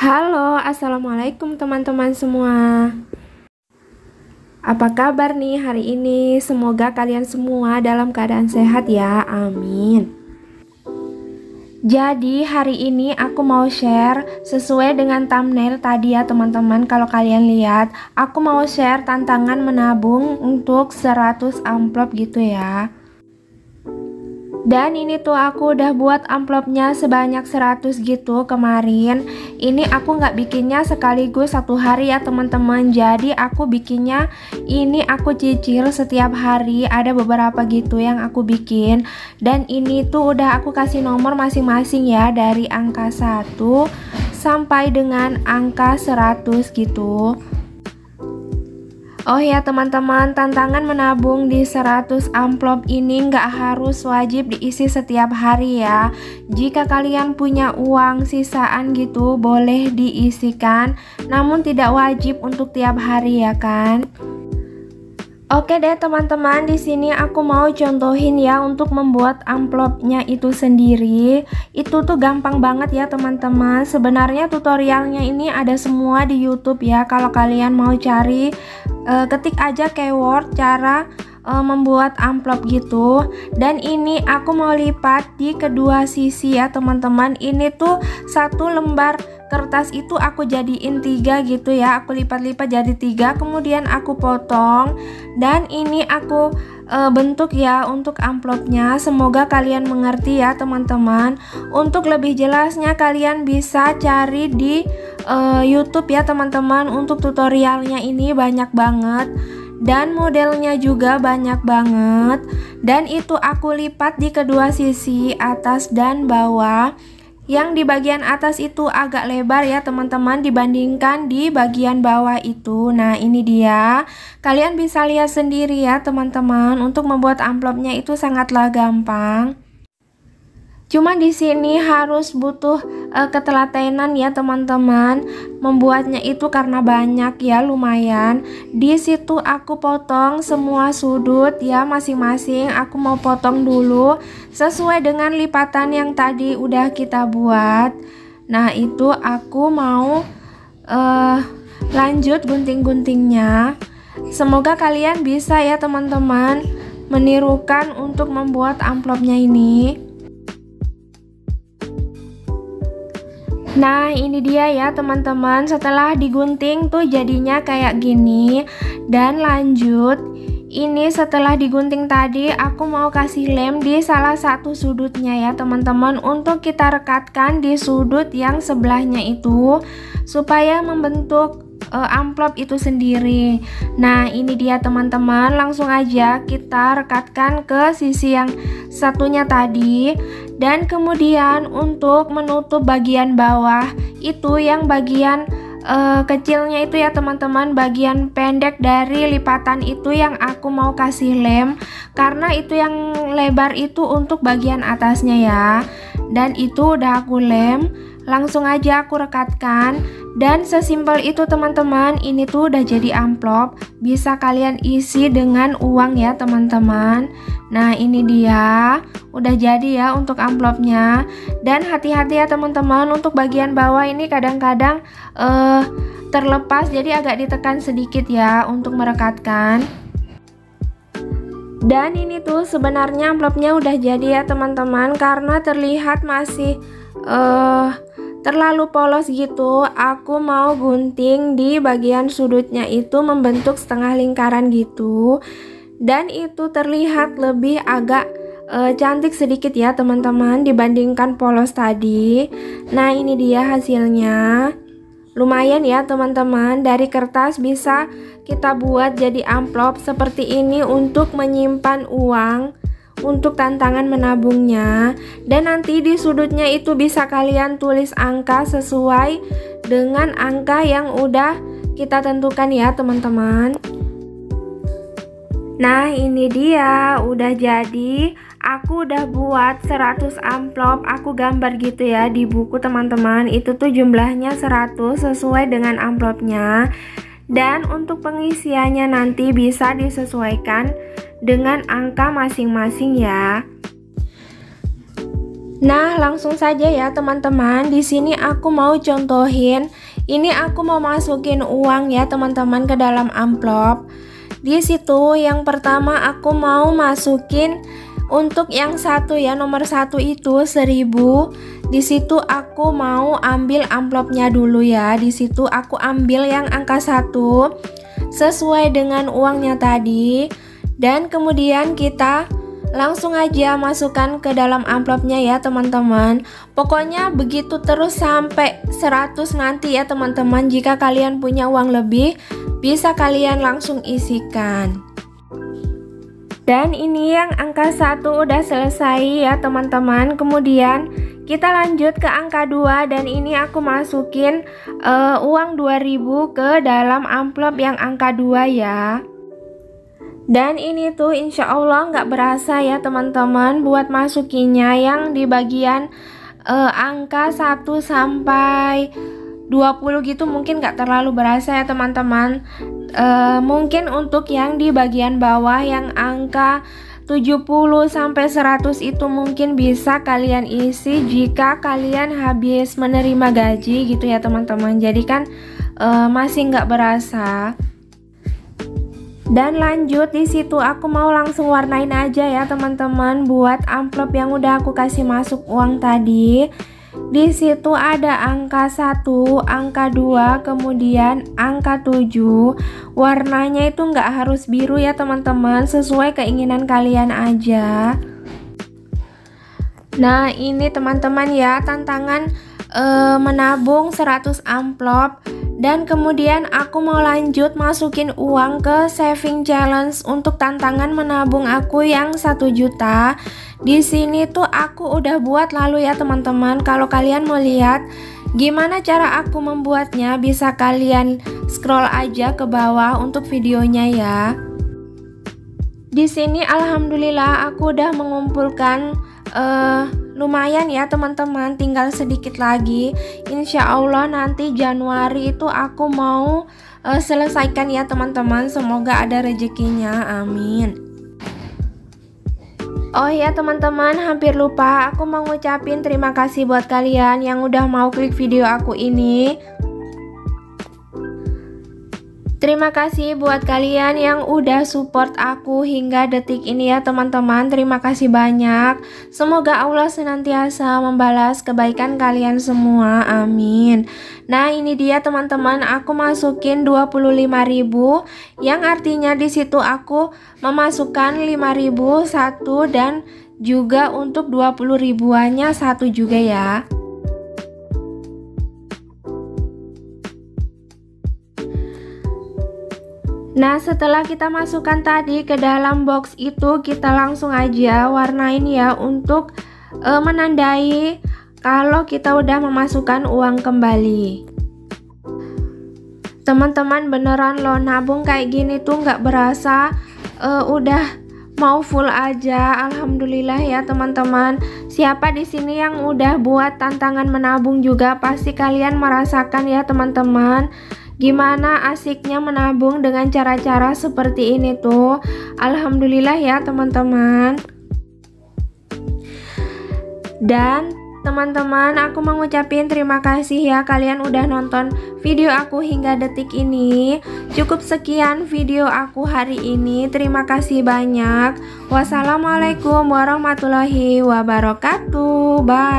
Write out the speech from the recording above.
Halo, assalamualaikum teman-teman semua. Apa kabar nih hari ini? Semoga kalian semua dalam keadaan sehat ya, amin. Jadi hari ini aku mau share sesuai dengan thumbnail tadi ya teman-teman. Kalau kalian lihat, aku mau share tantangan menabung untuk 100 amplop gitu ya. Dan ini tuh aku udah buat amplopnya sebanyak 100 gitu kemarin. Ini aku nggak bikinnya sekaligus satu hari ya teman-teman. Jadi aku bikinnya ini aku cicil setiap hari, ada beberapa gitu yang aku bikin. Dan ini tuh udah aku kasih nomor masing-masing ya, dari angka 1 sampai dengan angka 100 gitu. Oh ya teman-teman, tantangan menabung di 100 amplop ini nggak harus wajib diisi setiap hari ya. Jika kalian punya uang sisaan gitu, boleh diisikan, namun tidak wajib untuk tiap hari ya kan. Oke deh teman-teman, di sini aku mau contohin ya untuk membuat amplopnya itu sendiri. Itu tuh gampang banget ya teman-teman. Sebenarnya tutorialnya ini ada semua di YouTube ya. Kalau kalian mau cari, ketik aja keyword cara membuat amplop gitu. Dan ini aku mau lipat di kedua sisi ya teman-teman. Ini tuh satu lembar kertas itu aku jadiin 3 gitu ya, aku lipat-lipat jadi 3, kemudian aku potong. Dan ini aku bentuk ya untuk amplopnya. Semoga kalian mengerti ya teman-teman. Untuk lebih jelasnya kalian bisa cari di YouTube ya teman-teman. Untuk tutorialnya ini banyak banget dan modelnya juga banyak banget. Dan itu aku lipat di kedua sisi, atas dan bawah. Yang di bagian atas itu agak lebar ya teman-teman dibandingkan di bagian bawah itu. Nah ini dia, kalian bisa lihat sendiri ya teman-teman. Untuk membuat amplopnya itu sangatlah gampang. Cuman di sini harus butuh ketelatenan ya teman-teman membuatnya itu, karena banyak ya lumayan. Di situ aku potong semua sudut ya, masing-masing aku mau potong dulu sesuai dengan lipatan yang tadi udah kita buat. Nah itu aku mau lanjut gunting-guntingnya. Semoga kalian bisa ya teman-teman menirukan untuk membuat amplopnya ini. Nah ini dia ya teman-teman, setelah digunting tuh jadinya kayak gini. Dan lanjut, ini setelah digunting tadi aku mau kasih lem di salah satu sudutnya ya teman-teman, untuk kita rekatkan di sudut yang sebelahnya itu supaya membentuk amplop itu sendiri. Nah ini dia teman-teman, langsung aja kita rekatkan ke sisi yang satunya tadi. Dan kemudian untuk menutup bagian bawah itu, yang bagian kecilnya itu ya teman-teman, bagian pendek dari lipatan itu yang aku mau kasih lem, karena itu yang lebar itu untuk bagian atasnya ya. Dan itu udah aku lem, langsung aja aku rekatkan. Dan sesimpel itu teman-teman, ini tuh udah jadi amplop, bisa kalian isi dengan uang ya teman-teman. Nah ini dia, udah jadi ya untuk amplopnya. Dan hati-hati ya teman-teman, untuk bagian bawah ini kadang-kadang terlepas, jadi agak ditekan sedikit ya untuk merekatkan. Dan ini tuh sebenarnya amplopnya udah jadi ya teman-teman, karena terlihat masih terlalu polos gitu. Aku mau gunting di bagian sudutnya itu membentuk setengah lingkaran gitu. Dan itu terlihat lebih agak cantik sedikit ya teman-teman dibandingkan polos tadi. Nah ini dia hasilnya. Lumayan ya teman-teman, dari kertas bisa kita buat jadi amplop seperti ini untuk menyimpan uang untuk tantangan menabungnya. Dan nanti di sudutnya itu bisa kalian tulis angka sesuai dengan angka yang udah kita tentukan ya teman-teman. Nah ini dia, udah jadi. Aku udah buat 100 amplop, aku gambar gitu ya di buku teman-teman. Itu tuh jumlahnya 100 sesuai dengan amplopnya. Dan untuk pengisiannya nanti bisa disesuaikan dengan angka masing-masing ya. Nah, langsung saja ya teman-teman. Di sini aku mau contohin. Ini aku mau masukin uang ya teman-teman ke dalam amplop. Di situ yang pertama aku mau masukin untuk yang satu ya, nomor satu itu 1000. Di situ aku mau ambil amplopnya dulu ya. Di situ aku ambil yang angka 1 sesuai dengan uangnya tadi. Dan kemudian kita langsung aja masukkan ke dalam amplopnya ya teman-teman. Pokoknya begitu terus sampai 100 nanti ya teman-teman. Jika kalian punya uang lebih, bisa kalian langsung isikan. Dan ini yang angka 1 udah selesai ya teman-teman. Kemudian kita lanjut ke angka 2. Dan ini aku masukin uang 2000 ke dalam amplop yang angka 2 ya. Dan ini tuh insya Allah nggak berasa ya teman-teman buat masukinya yang di bagian angka 1 sampai 20 gitu, mungkin nggak terlalu berasa ya teman-teman. Mungkin untuk yang di bagian bawah yang angka 70 sampai 100 itu mungkin bisa kalian isi jika kalian habis menerima gaji gitu ya teman-teman. Jadi kan masih nggak berasa. Dan lanjut di situ aku mau langsung warnain aja ya teman-teman buat amplop yang udah aku kasih masuk uang tadi. Di situ ada angka 1, angka 2, kemudian angka 7. Warnanya itu nggak harus biru ya teman-teman, sesuai keinginan kalian aja. Nah, ini teman-teman ya tantangan menabung 100 amplop. Dan kemudian aku mau lanjut masukin uang ke saving challenge untuk tantangan menabung aku yang 1 juta. Di sini tuh aku udah buat lalu ya teman-teman. Kalau kalian mau lihat gimana cara aku membuatnya, bisa kalian scroll aja ke bawah untuk videonya ya. Di sini alhamdulillah aku udah mengumpulkan lumayan ya teman-teman, tinggal sedikit lagi. Insya Allah nanti Januari itu aku mau selesaikan ya teman-teman. Semoga ada rezekinya, amin. Oh ya teman-teman, hampir lupa, aku mau ngucapin terima kasih buat kalian yang udah mau klik video aku ini. Terima kasih buat kalian yang udah support aku hingga detik ini ya teman-teman. Terima kasih banyak. Semoga Allah senantiasa membalas kebaikan kalian semua, amin. Nah, ini dia teman-teman, aku masukin 25.000, yang artinya di situ aku memasukkan 5.000 satu dan juga untuk 20 ribuannya satu juga ya. Nah, setelah kita masukkan tadi ke dalam box itu, kita langsung aja warnain ya untuk menandai kalau kita udah memasukkan uang kembali. Teman-teman, beneran loh nabung kayak gini tuh nggak berasa, udah mau full aja. Alhamdulillah ya teman-teman. Siapa di sini yang udah buat tantangan menabung juga, pasti kalian merasakan ya teman-teman gimana asiknya menabung dengan cara-cara seperti ini tuh. Alhamdulillah ya teman-teman. Dan teman-teman, aku mengucapkan terima kasih ya kalian udah nonton video aku hingga detik ini. Cukup sekian video aku hari ini. Terima kasih banyak. Wassalamualaikum warahmatullahi wabarakatuh. Bye.